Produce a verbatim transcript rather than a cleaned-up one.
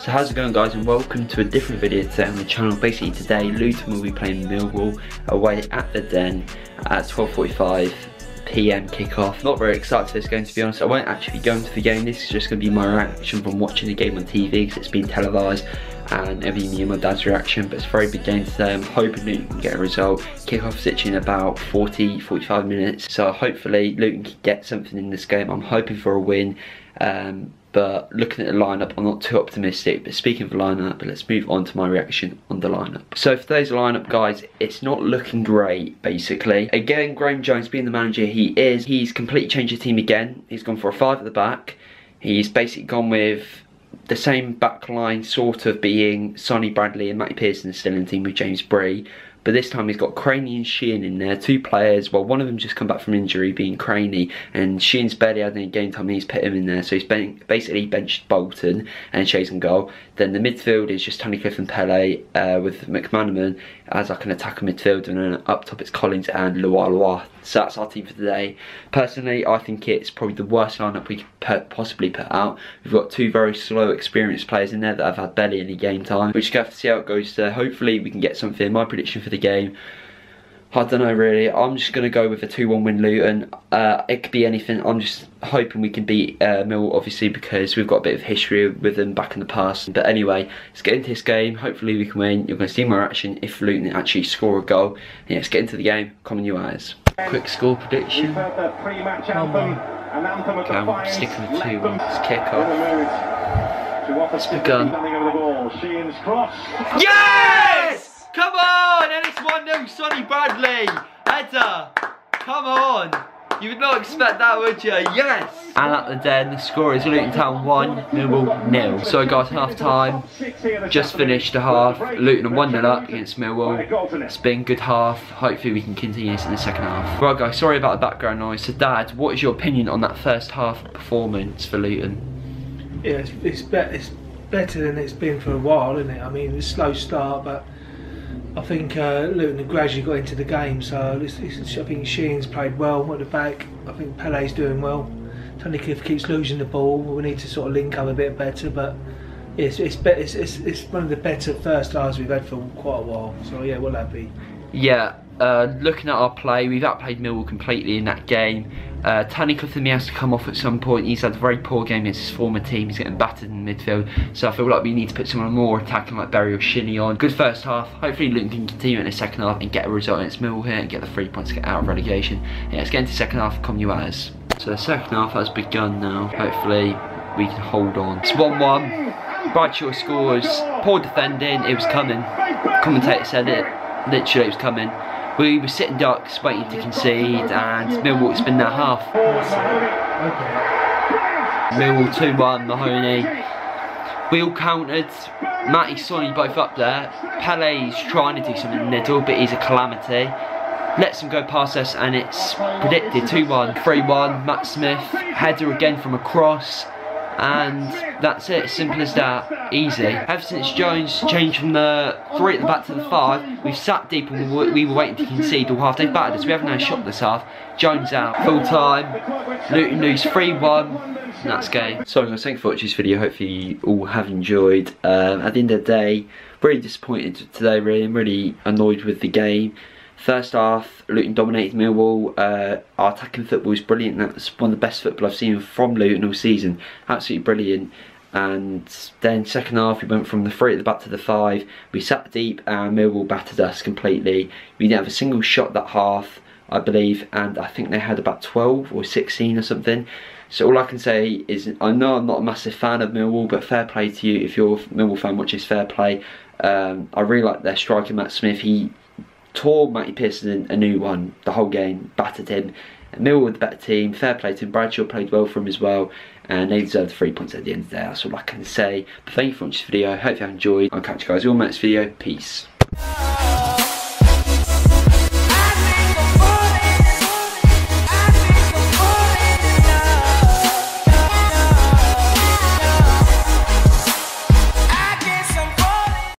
So how's it going, guys, and welcome to a different video today on the channel. Basically today Luton will be playing Millwall away at the Den at twelve forty-five p m kickoff. Not very excited for this game, to be honest. I won't actually be going to the game. This is just going to be my reaction from watching the game on T V because it's been televised, and it'll be me and my dad's reaction. But it's a very big game today. I'm hoping Luton can get a result. Kickoff's itching in about forty, forty-five minutes. So hopefully Luton can get something in this game. I'm hoping for a win. Um, But looking at the lineup, I'm not too optimistic. But speaking of the lineup, let's move on to my reaction on the lineup. So for today's lineup, guys, it's not looking great, basically. Again, Graeme Jones being the manager he is, he's completely changed the team again. He's gone for a five at the back. He's basically gone with the same back line, sort of being Sonny Bradley and Matty Pearson still in the team with James Bree. But this time he's got Craney and Sheehan in there, two players. Well, one of them just come back from injury, being Craney, and Sheehan's barely had any game time and he's put him in there. So he's been basically benched Bolton and chasing goal. Then the midfield is just Tunnicliffe and Pele uh, with McManaman as like an attacker midfielder, and then up top it's Collins and Lua Lua. So that's our team for today. Personally, I think it's probably the worst lineup we could possibly put out. We've got two very slow, experienced players in there that have had barely any game time. We're just going to have to see how it goes there. Hopefully we can get something. My prediction for the game, I don't know really. I'm just going to go with a two one win Luton. Uh, it could be anything. I'm just hoping we can beat uh, Mill, obviously, because we've got a bit of history with them back in the past. But anyway, let's get into this game. Hopefully we can win. You're going to see my reaction if Luton actually score a goal. And yeah, let's get into the game. Come on, you eyes. Quick score prediction. Okay, I'm sticking with two one. Let's kick off. It's begun. Yes! Come on, and it's one nil, Sonny Bradley. Header. Come on. You would not expect that, would you? Yes! And at the Den, the score is Luton Town one, Millwall nil. So guys, half time. Just finished the half. Luton one nil up against Millwall. It's been a good half. Hopefully we can continue this in the second half. Right guys, sorry about the background noise. So Dad, what is your opinion on that first half performance for Luton? Yeah, it's, it's, be it's better than it's been for a while, isn't it? I mean, it's a slow start, but I think uh, Luton have gradually got into the game, so it's, it's, I think Sheehan's played well at the back. I think Pele's doing well. Tunnicliffe keeps losing the ball. We need to sort of link up a bit better, but it's it's, be it's, it's, it's one of the better first halves we've had for quite a while. So yeah, we'll have be. Yeah, uh, looking at our play, we've outplayed Millwall completely in that game. Uh, Tunnicliffe for me has to come off at some point. He's had a very poor game against his former team. He's getting battered in the midfield, so I feel like we need to put someone more attacking like Berry or Cheney on. Good first half. Hopefully Luton can continue in the second half and get a result against Millwall here and get the three points to get out of relegation. Yeah, let's get into the second half. Come you at us. So the second half has begun now. Hopefully we can hold on. It's one one. Bradshaw scores. Poor defending. It was coming. Commentator said it. Literally, it was coming. We were sitting ducks waiting to concede, and Millwall's been that half. Millwall two one, Mahoney. We all countered. Matty, Sonny both up there. Pele's trying to do something in the middle, but he's a calamity. Lets them go past us, and it's predicted two one, three one. Matt Smith, header again from a cross. And that's it, simple as that, easy. Ever since Jones changed from the three at the back to the five, we've sat deep and we were waiting to concede all half. They've battered us, we haven't had a shot this half. Jones out, full time, Luton lose three one. And that's game. So guys, thank you for watching this video. Hopefully you all have enjoyed. Um, at the end of the day, really disappointed today, really. I'm really annoyed with the game. First half, Luton dominated Millwall. Uh, our attacking football is brilliant. That's one of the best football I've seen from Luton all season. Absolutely brilliant. And then second half, we went from the three at the back to the five. We sat deep and Millwall battered us completely. We didn't have a single shot that half, I believe. And I think they had about twelve or sixteen or something. So all I can say is, I know I'm not a massive fan of Millwall, but fair play to you. If you're a Millwall fan, watch this, fair play. Um, I really like their striker, Matt Smith. He tore Matty Pearson a new one the whole game, battered him. Millwall with the better team, fair play to him. Bradshaw played well for him as well, and they deserved three points at the end of the day. That's all I can say. But thank you for watching this video. Hope you have enjoyed. I'll catch you guys all in the next video. Peace.